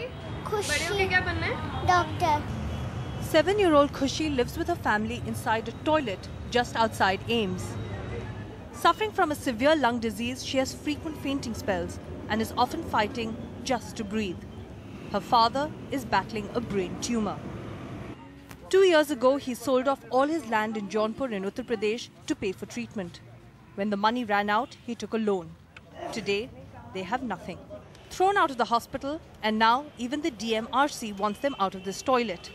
खुशी? बड़े होके क्या बनना है? Doctor. 7-year-old Khushi lives with her family inside a toilet just outside AIIMS. Suffering from a severe lung disease, she has frequent fainting spells and is often fighting just to breathe. Her father is battling a brain tumor. 2 years ago, he sold off all his land in Jaunpur in Uttar Pradesh to pay for treatment. When the money ran out, he took a loan. Today, they have nothing. Thrown out of the hospital, and now even the DMRC wants them out of this toilet.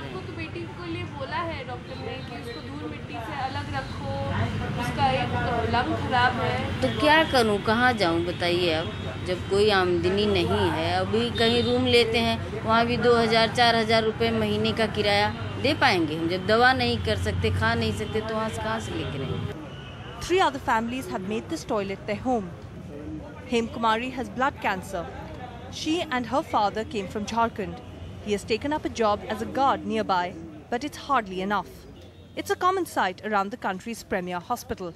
आपको तो बेटी के लिए बोला है doctor ने कि उसको धूल मिट्टी से अलग रखो, उसका एक लंग खराब है। तो क्या करूं, कहां जाऊं बताइए। अब जब कोई आमदनी नहीं है, अभी कहीं रूम लेते हैं वहां भी 2000-4000 रुपये महीने का किराया दे पाएंगे हम, जब दवा नहीं कर सकते, खा नहीं सकते, तो वहाँ से कहाँ से लेके रहेंगे। 3 other families have made this toilet their home. Hem Kumari has blood cancer. She and her father came from Jharkhand. He has taken up a job as a guard nearby, but it's hardly enough. It's a common sight around the country's premier hospital.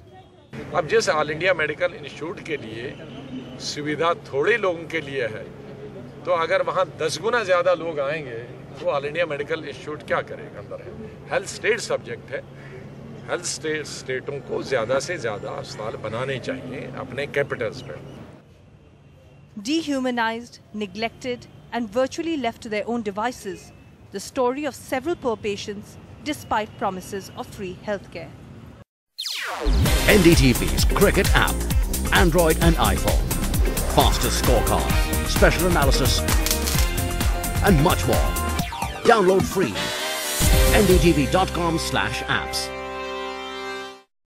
अब जिस all India medical institute के लिए सुविधा थोड़े लोगों के लिए है, तो अगर वहाँ 10 गुना ज़्यादा लोग आएंगे तो ऑल इंडिया मेडिकल इंस्टीट्यूट क्या करेगा। अंदर है हेल्थ स्टेट सब्जेक्ट है, हेल्थ स्टेटों को ज़्यादा से ज़्यादा अस्पताल बनाने चाहिए अपने कैपिटल्स में। Dehumanized, neglected and virtually left to their own devices, the story of several poor patients despite promises of free healthcare. NDTV's cricket app, Android and iPhone, fastest scorecard, special analysis and much more. Download free. ndtv.com/apps